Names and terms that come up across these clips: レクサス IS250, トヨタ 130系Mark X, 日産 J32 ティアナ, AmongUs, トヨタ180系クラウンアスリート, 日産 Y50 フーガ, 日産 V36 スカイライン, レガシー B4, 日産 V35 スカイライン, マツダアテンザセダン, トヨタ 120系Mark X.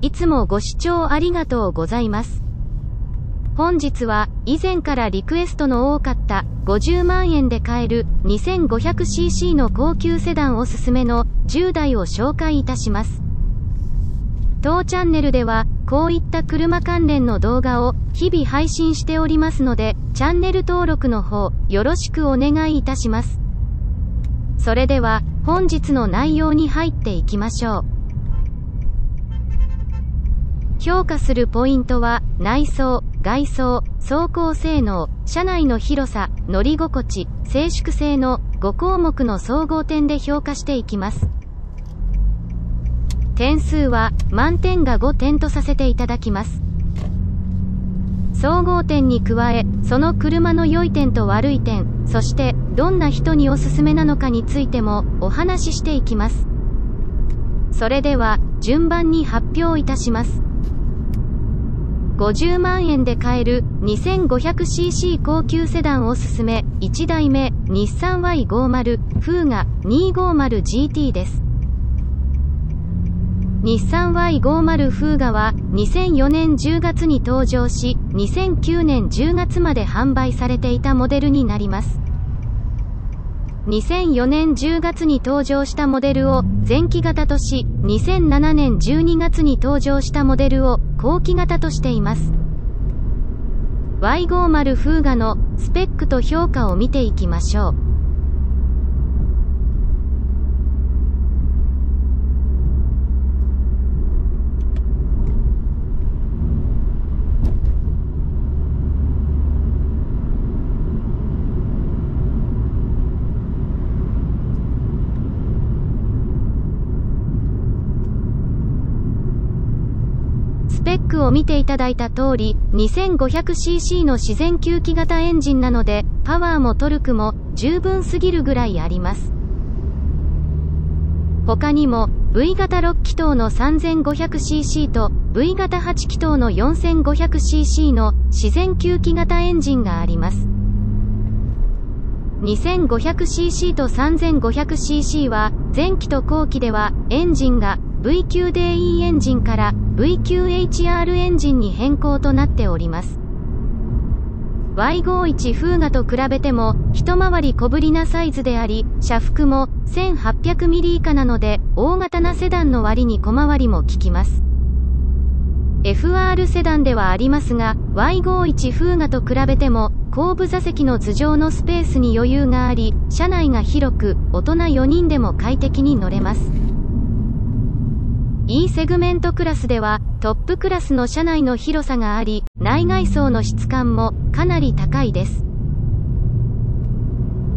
いつもご視聴ありがとうございます。本日は以前からリクエストの多かった50万円で買える 2500cc の高級セダンおすすめの10台を紹介いたします。当チャンネルではこういった車関連の動画を日々配信しておりますので、チャンネル登録の方よろしくお願いいたします。それでは本日の内容に入っていきましょう。評価するポイントは内装、外装、走行性能、車内の広さ、乗り心地、静粛性の5項目の総合点で評価していきます。点数は満点が5点とさせていただきます。総合点に加え、その車の良い点と悪い点、そしてどんな人におすすめなのかについてもお話ししていきます。それでは順番に発表いたします。50万円で買える 2500cc 高級セダンおすすめ1台目、日産 Y50 フーガ 250GT です。日産 Y50 フーガは2004年10月に登場し、2009年10月まで販売されていたモデルになります。2004年10月に登場したモデルを前期型とし、2007年12月に登場したモデルを後期型としています。Y50 フーガのスペックと評価を見ていきましょう。スペックを見ていただいた通り、 2500cc の自然吸気型エンジンなので、パワーもトルクも十分すぎるぐらいあります。他にも V 型6気筒の 3500cc と V 型8気筒の 4500cc の自然吸気型エンジンがあります。 2500cc と 3500cc は前期と後期ではエンジンがVQDE エンジンから VQHR エンジンに変更となっております。Y51 フーガと比べても一回り小ぶりなサイズであり、車幅も 1800mm 以下なので、大型なセダンの割に小回りも利きます。FR セダンではありますが、Y51 フーガと比べても後部座席の頭上のスペースに余裕があり、車内が広く大人4人でも快適に乗れます。E セグメントクラスではトップクラスの車内の広さがあり、内外装の質感もかなり高いです。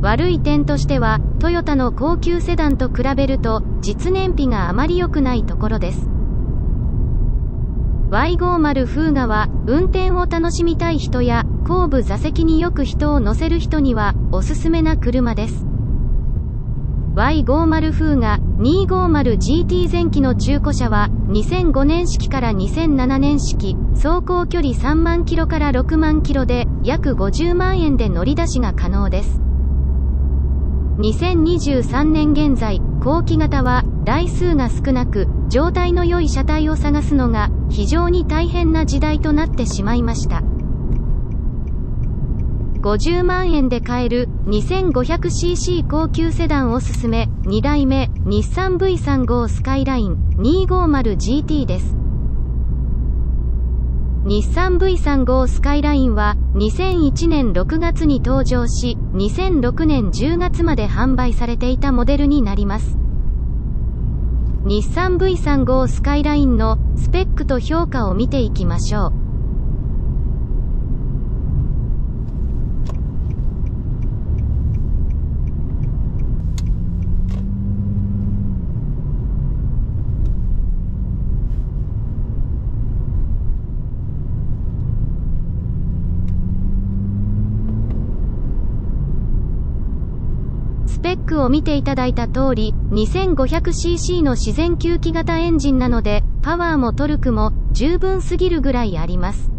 悪い点としては、トヨタの高級セダンと比べると実燃費があまり良くないところです。Y50 フーガは運転を楽しみたい人や後部座席によく人を乗せる人にはおすすめな車です。Y50 フーガ 250GT 前期の中古車は2005年式から2007年式、走行距離3万キロから6万キロで約50万円で乗り出しが可能です。2023年現在、後期型は台数が少なく、状態の良い車体を探すのが非常に大変な時代となってしまいました。50万円で買える 2500cc 高級セダンおすすめ2台目、日産 V35 スカイライン 250GT です。日産 V35 スカイラインは2001年6月に登場し、2006年10月まで販売されていたモデルになります。日産 V35 スカイラインのスペックと評価を見ていきましょう。スペックを見ていただいた通り、 2500cc の自然吸気型エンジンなので、パワーもトルクも十分すぎるぐらいあります。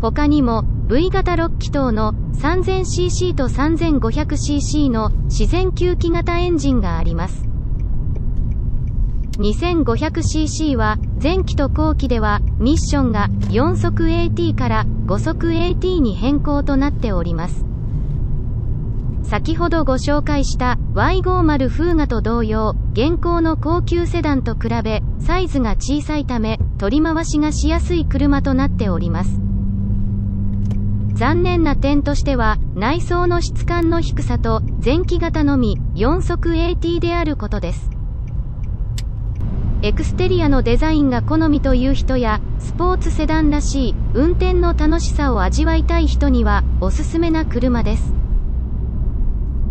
他にも V 型6気筒の 3000cc と 3500cc の自然吸気型エンジンがあります。2500cc は前期と後期ではミッションが4速 AT から5速 AT に変更となっております。先ほどご紹介した Y50 フーガと同様、現行の高級セダンと比べサイズが小さいため取り回しがしやすい車となっております。残念な点としては、内装の質感の低さと前期型のみ4速 AT であることです。エクステリアのデザインが好みという人や、スポーツセダンらしい運転の楽しさを味わいたい人にはおすすめな車です。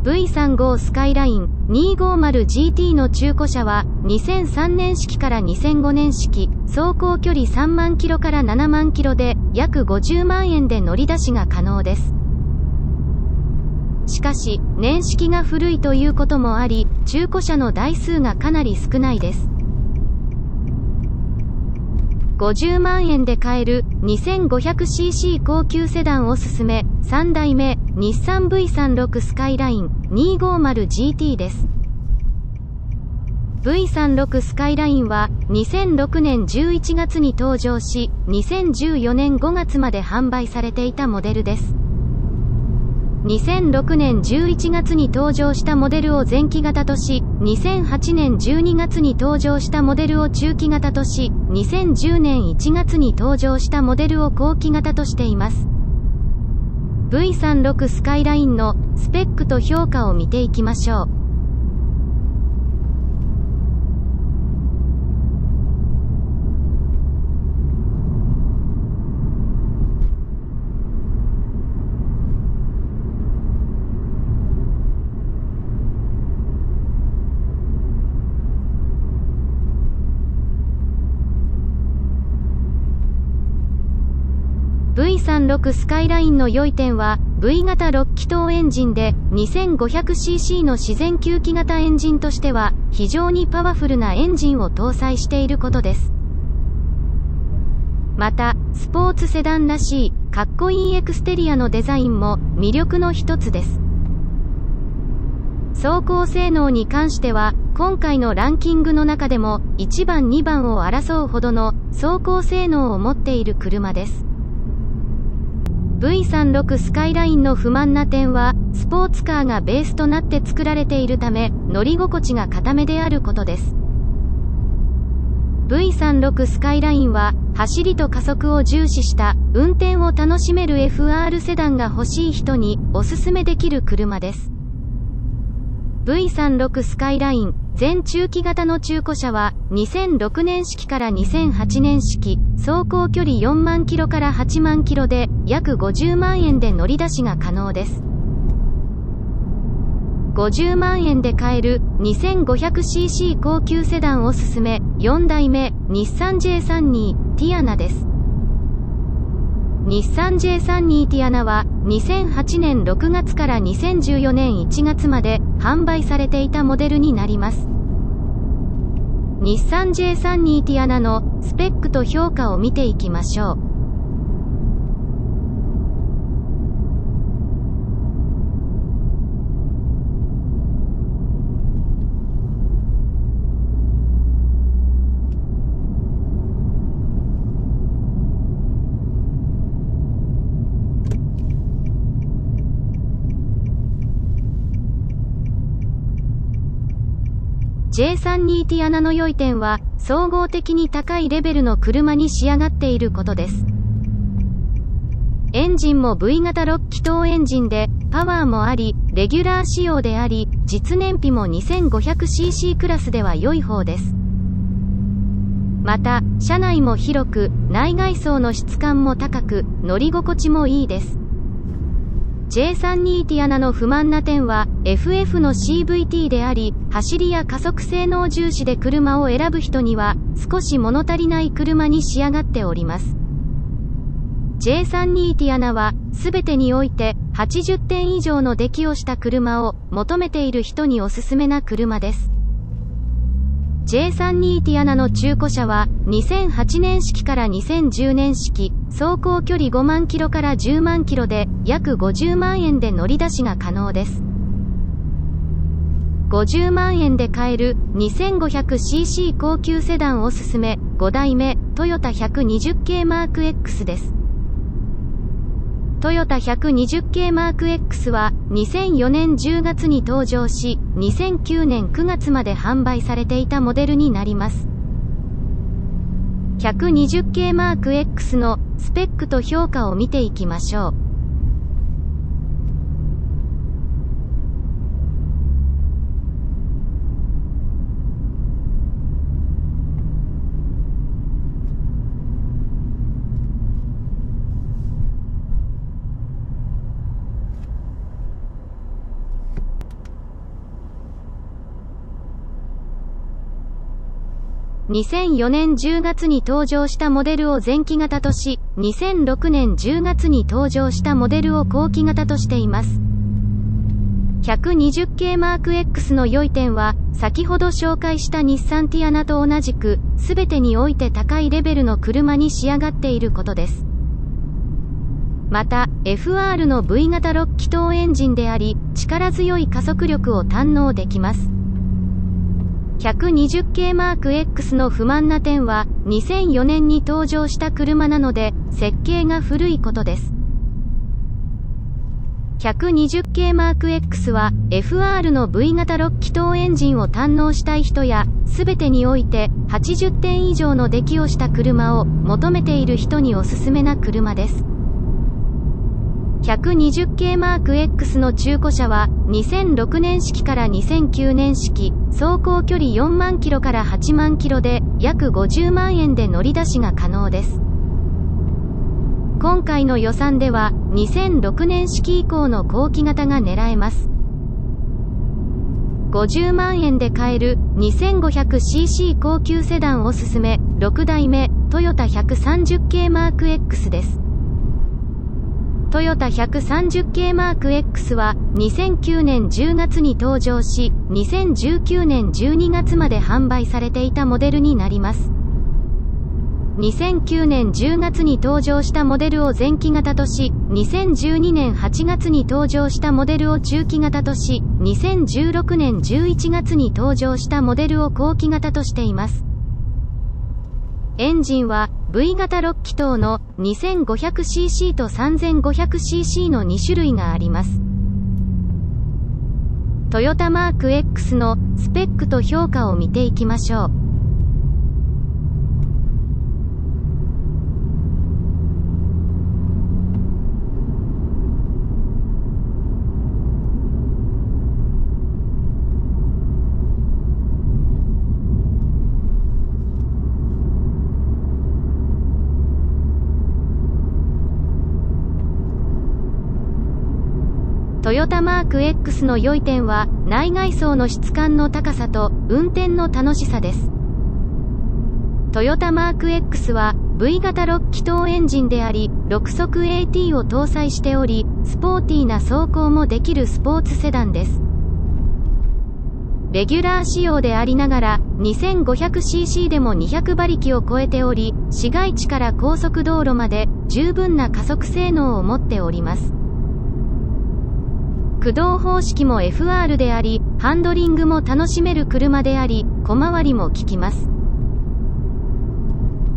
V35 スカイライン 250GT の中古車は2003年式から2005年式、走行距離3万キロから7万キロで約50万円で乗り出しが可能です。しかし、年式が古いということもあり、中古車の台数がかなり少ないです。50万円で買える 2500cc 高級セダンおすすめ、3代目、日産 V36 スカイライン 250GT です。V36 スカイラインは2006年11月に登場し、2014年5月まで販売されていたモデルです。2006年11月に登場したモデルを前期型とし、2008年12月に登場したモデルを中期型とし、2010年1月に登場したモデルを後期型としています。V36 スカイラインのスペックと評価を見ていきましょう。V36 スカイラインの良い点は V 型6気筒エンジンで 2500cc の自然吸気型エンジンとしては非常にパワフルなエンジンを搭載していることです。また、スポーツセダンらしいかっこいいエクステリアのデザインも魅力の一つです。走行性能に関しては今回のランキングの中でも1番2番を争うほどの走行性能を持っている車です。V36 スカイラインの不満な点は、スポーツカーがベースとなって作られているため、乗り心地が硬めであることです。V36 スカイラインは、走りと加速を重視した、運転を楽しめる FR セダンが欲しい人におすすめできる車です。V36 スカイライン、全中期型の中古車は、2006年式から2008年式、走行距離4万キロから8万キロで、約50万円で乗り出しが可能です。50万円で買える 2500cc 高級セダンおすすめ、4代目、日産 J32 ティアナです。日産 J32 ティアナは2008年6月から2014年1月まで販売されていたモデルになります。日産 J32 ティアナのスペックと評価を見ていきましょう。J32 ティアナの良い点は、総合的に高いレベルの車に仕上がっていることです。エンジンも V 型6気筒エンジンで、パワーもあり、レギュラー仕様であり、実燃費も 2500cc クラスでは良い方です。また、車内も広く、内外装の質感も高く、乗り心地もいいです。J32 ティアナの不満な点は FF の CVT であり、走りや加速性能重視で車を選ぶ人には少し物足りない車に仕上がっております。 J32 ティアナは全てにおいて80点以上の出来をした車を求めている人におすすめな車です。J32 ティアナの中古車は2008年式から2010年式、走行距離5万キロから10万キロで約50万円で乗り出しが可能です。50万円で買える 2500cc 高級セダンおすすめ、5代目トヨタ 120系Mark X です。トヨタ 120系Mark X は2004年10月に登場し、2009年9月まで販売されていたモデルになります。120系Mark X のスペックと評価を見ていきましょう。2004年10月に登場したモデルを前期型とし、2006年10月に登場したモデルを後期型としています。120系Mark X の良い点は、先ほど紹介した日産ティアナと同じく、すべてにおいて高いレベルの車に仕上がっていることです。また、FR の V 型6気筒エンジンであり、力強い加速力を堪能できます。120系Mark X の不満な点は、2004年に登場した車なので、設計が古いことです。120系Mark X は、FR の V 型6気筒エンジンを堪能したい人や、すべてにおいて、80点以上の出来をした車を求めている人におすすめな車です。120系Mark X の中古車は、2006年式から2009年式、走行距離4万キロから8万キロで、約50万円で乗り出しが可能です。今回の予算では、2006年式以降の後期型が狙えます。50万円で買える 2500cc 高級セダンおすすめ、6代目、トヨタ130系Mark X です。トヨタ130系Mark X は2009年10月に登場し、2019年12月まで販売されていたモデルになります。2009年10月に登場したモデルを前期型とし、2012年8月に登場したモデルを中期型とし、2016年11月に登場したモデルを後期型としています。エンジンは、V 型6気筒の 2500cc と 3500cc の2種類があります。トヨタMark X のスペックと評価を見ていきましょう。トヨタMark X の良い点は、内外装の質感の高さと、運転の楽しさです。トヨタMark X は、V 型6気筒エンジンであり、6速 AT を搭載しており、スポーティーな走行もできるスポーツセダンです。レギュラー仕様でありながら、2500cc でも200馬力を超えており、市街地から高速道路まで、十分な加速性能を持っております。駆動方式も FR であり、ハンドリングも楽しめる車であり、小回りも利きます。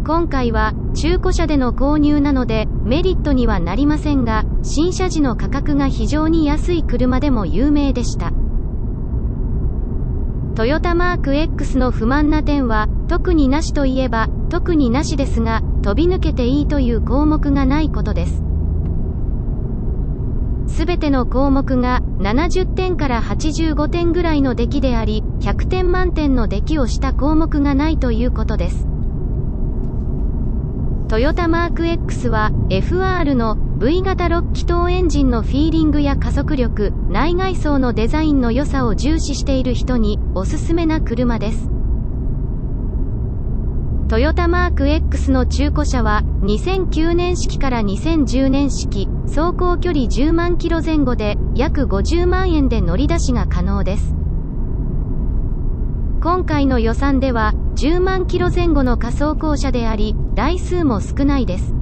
今回は、中古車での購入なので、メリットにはなりませんが、新車時の価格が非常に安い車でも有名でした。トヨタMark X の不満な点は、特になしといえば、特になしですが、飛び抜けていいという項目がないことです。すべての項目が70点から85点ぐらいの出来であり、100点満点の出来をした項目がないということです。トヨタMark X は FR の V 型6気筒エンジンのフィーリングや加速力、内外装のデザインの良さを重視している人におすすめな車です。トヨタMark X の中古車は2009年式から2010年式、走行距離10万キロ前後で約50万円で乗り出しが可能です。今回の予算では10万キロ前後の仮走行車であり、台数も少ないです。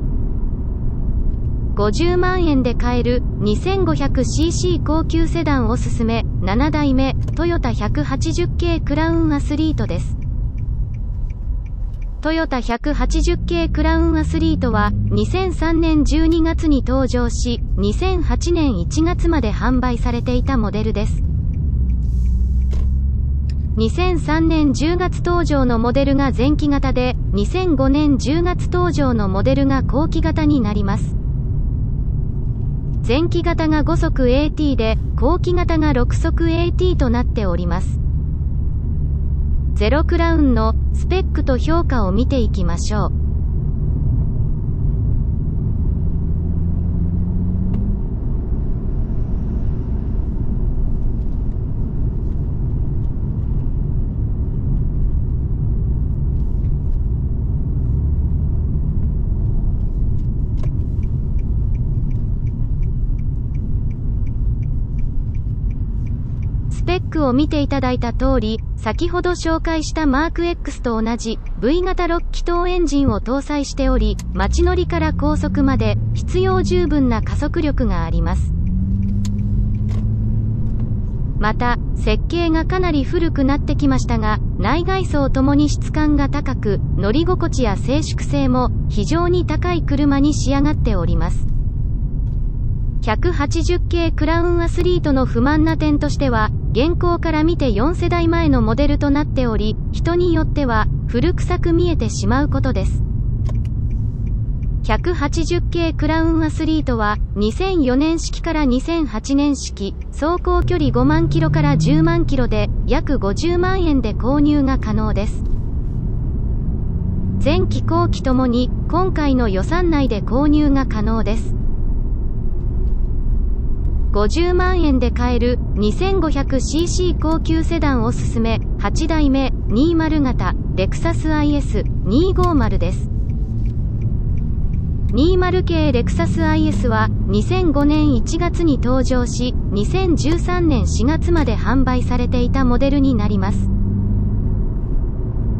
50万円で買える 2500cc 高級セダンおすすめ、7代目トヨタ180系クラウンアスリートです。トヨタ180系クラウンアスリートは2003年12月に登場し、2008年1月まで販売されていたモデルです。2003年10月登場のモデルが前期型で、2005年10月登場のモデルが後期型になります。前期型が5速 AT で、後期型が6速 AT となっております。ゼロクラウンのスペックと評価を見ていきましょう。スペックを見ていただいた通り、先ほど紹介したマーク X と同じ V 型6気筒エンジンを搭載しており、街乗りから高速まで必要十分な加速力があります。また設計がかなり古くなってきましたが、内外装ともに質感が高く、乗り心地や静粛性も非常に高い車に仕上がっております。180系クラウンアスリートの不満な点としては、現行から見て4世代前のモデルとなっており、人によっては古臭く見えてしまうことです。180系クラウンアスリートは2004年式から2008年式、走行距離5万キロから10万キロで約50万円で購入が可能です。前期後期ともに今回の予算内で購入が可能です。50万円で買える 2500cc 高級セダンおすすめ、8代目20型レクサス IS250 です。20系レクサス IS は2005年1月に登場し、2013年4月まで販売されていたモデルになります。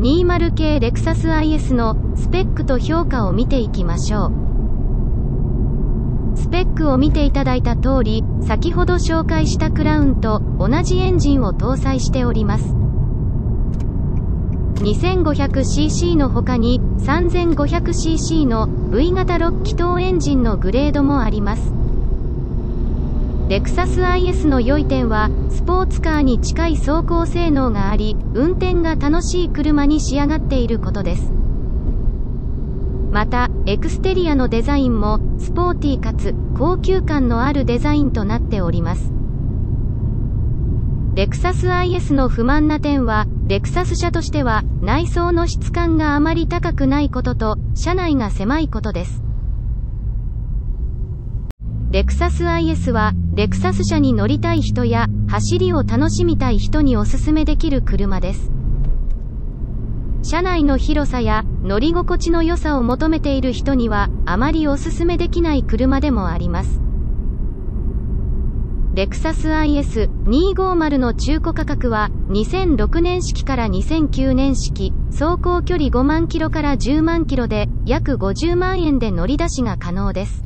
20系レクサス IS のスペックと評価を見ていきましょう。スペックを見ていただいた通り、先ほど紹介したクラウンと同じエンジンを搭載しております。 2500cc の他に 3500cc の V 型6気筒エンジンのグレードもあります。レクサス IS の良い点は、スポーツカーに近い走行性能があり、運転が楽しい車に仕上がっていることです。またエクステリアのデザインもスポーティーかつ高級感のあるデザインとなっております。レクサス IS の不満な点は、レクサス車としては内装の質感があまり高くないことと、車内が狭いことです。レクサス IS はレクサス車に乗りたい人や走りを楽しみたい人におすすめできる車です。車内の広さや乗り心地の良さを求めている人にはあまりおすすめできない車でもあります。レクサス IS250 の中古価格は2006年式から2009年式、走行距離5万キロから10万キロで約50万円で乗り出しが可能です。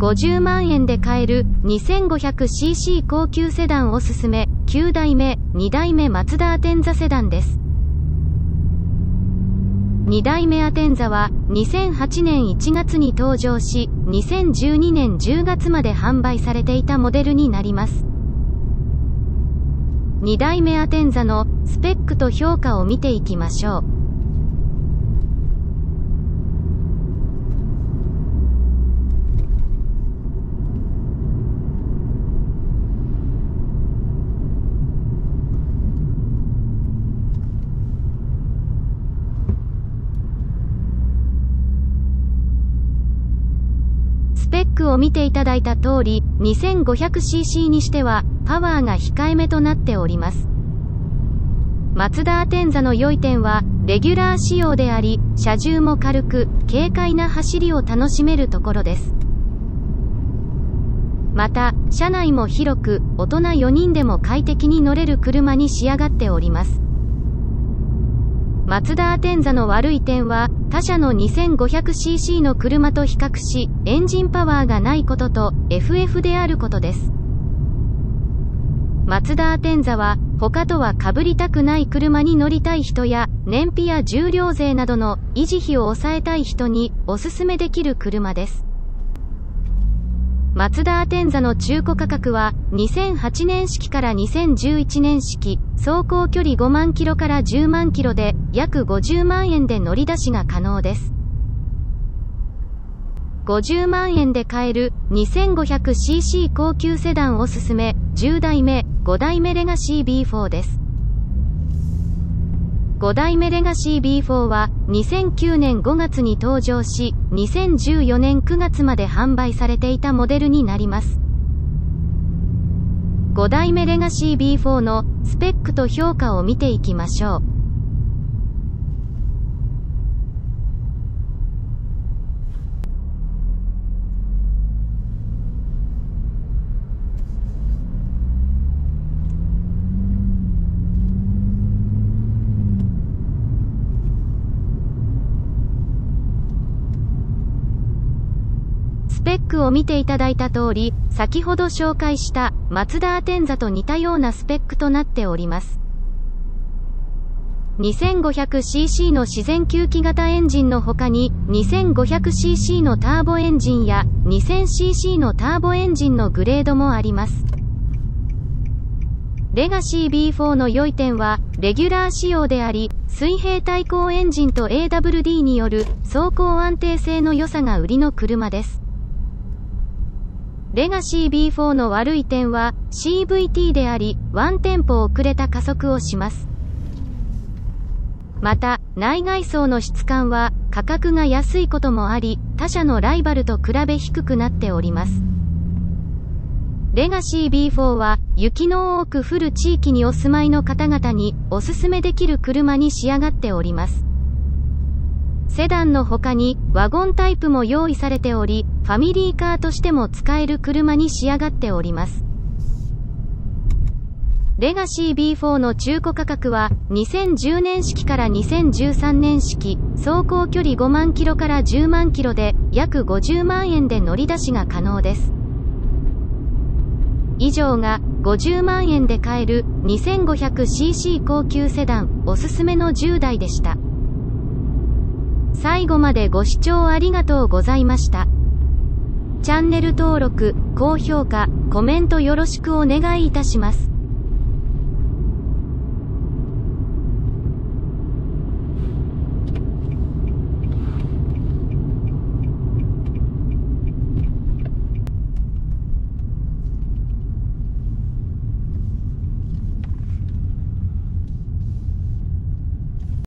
50万円で買える 2500cc 高級セダンおすすめ、9代目2代目マツダアテンザセダンです。2代目アテンザは2008年1月に登場し、2012年10月まで販売されていたモデルになります。2代目アテンザのスペックと評価を見ていきましょう。スペックを見ていただいた通り、 2500cc にしてはパワーが控えめとなっております。マツダアテンザの良い点はレギュラー仕様であり、車重も軽く軽快な走りを楽しめるところです。また車内も広く、大人4人でも快適に乗れる車に仕上がっております。マツダアテンザの悪い点は、他社の 2500cc の車と比較し、エンジンパワーがないことと、FF であることです。マツダアテンザは、他とは被りたくない車に乗りたい人や、燃費や重量税などの維持費を抑えたい人におすすめできる車です。マツダアテンザの中古価格は、2008年式から2011年式、走行距離5万キロから10万キロで、約50万円で乗り出しが可能です。50万円で買える 2500cc 高級セダンおすすめ、10代目、5代目レガシー B4 です。5代目レガシー B4 は2009年5月に登場し、2014年9月まで販売されていたモデルになります。5代目レガシー B4 のスペックと評価を見ていきましょう。スペックを見ていただいた通り、先ほど紹介したマツダアテンザと似たようなスペックとなっております。2500cc の自然吸気型エンジンの他に、2500cc のターボエンジンや 2000cc のターボエンジンのグレードもあります。レガシー B4 の良い点は、レギュラー仕様であり、水平対向エンジンと AWD による走行安定性の良さが売りの車です。レガシー B4 の悪い点は CVT であり、ワンテンポ遅れた加速をします。また、内外装の質感は価格が安いこともあり、他社のライバルと比べ低くなっております。レガシー B4 は雪の多く降る地域にお住まいの方々におすすめできる車に仕上がっております。セダンの他にワゴンタイプも用意されており、ファミリーカーとしても使える車に仕上がっております。レガシー B4 の中古価格は2010年式から2013年式、走行距離5万キロから10万キロで約50万円で乗り出しが可能です。以上が50万円で買える 2500cc 高級セダンおすすめの10台でした。最後までご視聴ありがとうございました。チャンネル登録、高評価、コメントよろしくお願いいたします。